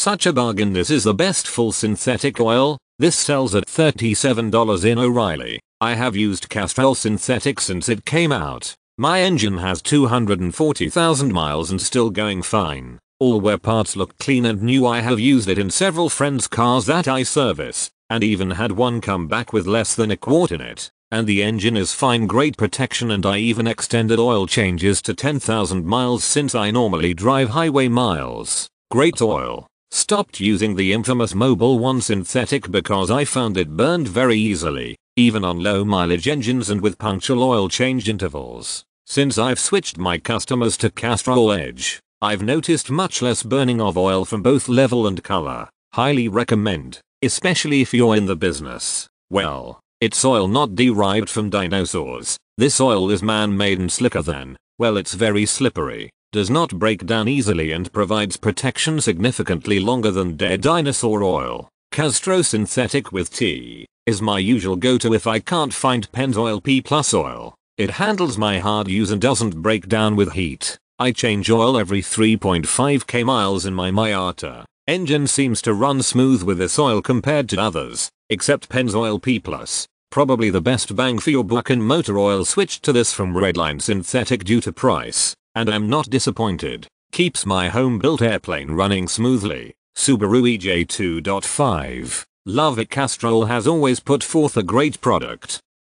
Such a bargain. This is the best full synthetic oil. This sells at $37 in O'Reilly. I have used Castrol synthetic since it came out. My engine has 240,000 miles and still going fine. All wear parts look clean and new. I have used it in several friends' cars that I service, and even had one come back with less than a quart in it. And the engine is fine, great protection, and I even extended oil changes to 10,000 miles since I normally drive highway miles. Great oil. Stopped using the infamous Mobil 1 synthetic because I found it burned very easily, even on low mileage engines and with punctual oil change intervals. Since I've switched my customers to Castrol Edge, I've noticed much less burning of oil from both level and color. Highly recommend, especially if you're in the business. Well, it's oil not derived from dinosaurs. This oil is man-made and slicker than, well, it's very slippery, does not break down easily, and provides protection significantly longer than dead dinosaur oil. Castrol synthetic with T is my usual go-to if I can't find Pennzoil P+ oil. It handles my hard use and doesn't break down with heat. I change oil every 3.5k miles in my Miata. Engine seems to run smooth with this oil compared to others, except Pennzoil P+. Probably the best bang for your buck in motor oil. Switched to this from Redline synthetic due to price, and I'm not disappointed. Keeps my home-built airplane running smoothly. Subaru EJ2.5. Love it. Castrol has always put forth a great product.